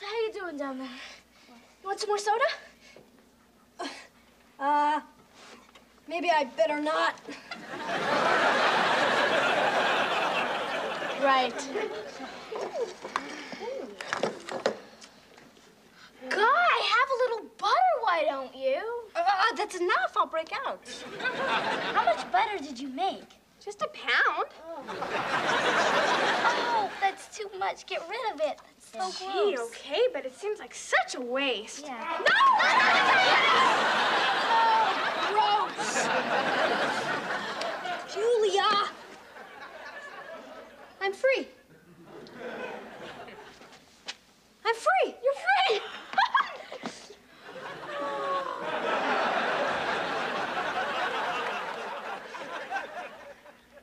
So how you doing down there? You want some more soda? Maybe I better not. Right. Guy, have a little butter, why don't you? That's enough. I'll break out. How much butter did you make? Just a pound. Oh, that's too much. Get rid of it. That's so gross. Gee, okay, but it seems like such a waste. Yeah. No! So gross. Julia! I'm free. I'm free. You're free.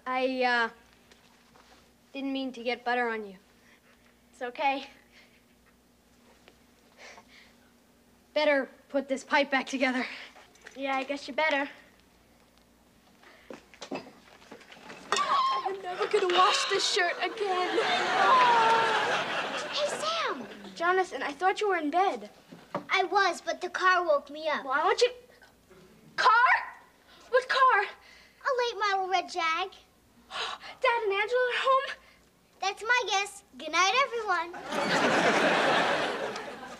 I didn't mean to get butter on you. It's okay. Better put this pipe back together. Yeah, I guess you better. I'm never gonna wash this shirt again. Hey, Sam. Jonathan, I thought you were in bed. I was, but the car woke me up. Well, I want you... Car? What car? A late model red Jag. Dad and Angela are home? That's my guess. Good night, everyone.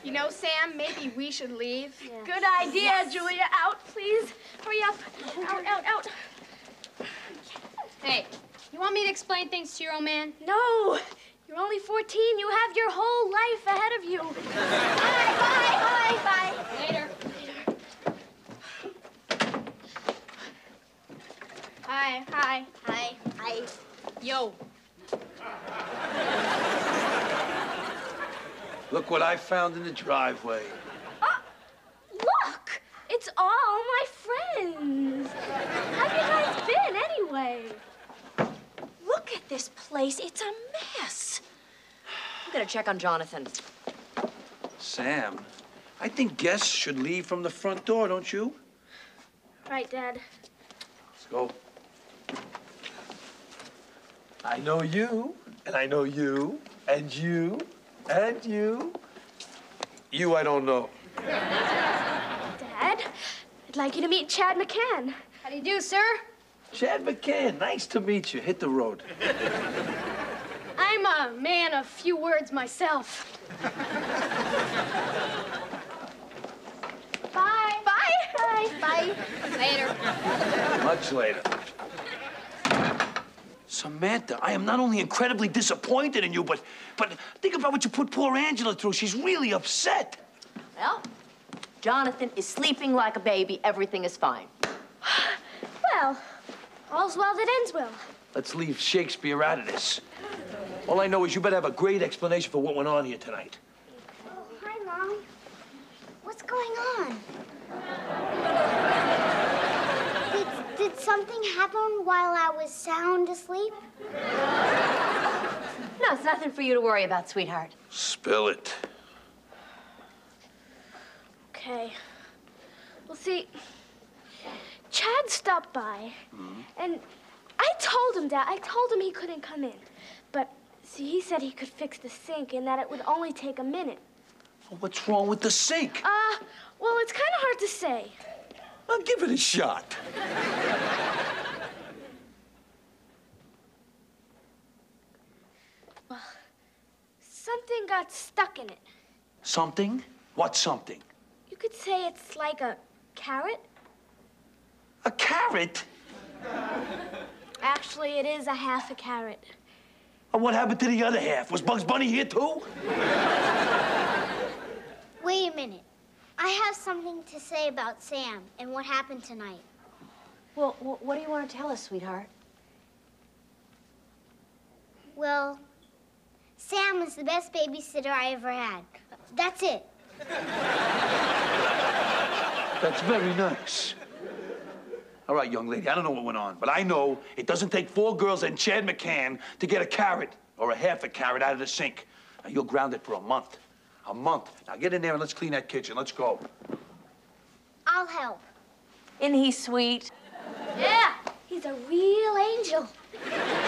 You know, Sam, maybe we should leave. Yeah. Good idea, yes. Julia. Out, please. Hurry up. Out, out, out. Hey, you want me to explain things to your old man? No. You're only 14. You have your whole life ahead of you. Bye. Later. Hi. Yo. Look what I found in the driveway. Look! It's all my friends. How have you guys been, anyway? Look at this place. It's a mess. I'm gonna check on Jonathan. Sam, I think guests should leave from the front door, don't you? Right, Dad. Let's go. I know you, and I know you, and you, and you. You, I don't know. Dad, I'd like you to meet Chad McCann. How do you do, sir? Chad McCann, nice to meet you. Hit the road. I'm a man of few words myself. Bye. Bye. Bye. Bye. Later. Much later. Samantha, I am not only incredibly disappointed in you, but think about what you put poor Angela through. She's really upset. Well, Jonathan is sleeping like a baby. Everything is fine. Well, all's well that ends well. Let's leave Shakespeare out of this. All I know is you better have a great explanation for what went on here tonight. Oh, hi, Mom. What's going on? Did something happen while I was sound asleep? No, it's nothing for you to worry about, sweetheart. Spill it. Okay. Well, see, Chad stopped by, and I told him, Dad, I told him he couldn't come in. But, see, he said he could fix the sink and that it would only take a minute. Well, what's wrong with the sink? Well, it's kind of hard to say. I'll give it a shot. Well, something got stuck in it. Something? What something? You could say it's like a carrot. A carrot? Actually, it is a half a carrot. And what happened to the other half? Was Bugs Bunny here, too? Wait a minute. I have something to say about Sam and what happened tonight. Well, what do you want to tell us, sweetheart? Well, Sam was the best babysitter I ever had. That's it. That's very nice. All right, young lady, I don't know what went on, but I know it doesn't take four girls and Chad McCann to get a carrot or a half a carrot out of the sink. Now, you'll ground it for a month. A month. Now get in there and let's clean that kitchen. Let's go. I'll help. Isn't he sweet? Yeah, he's a real angel.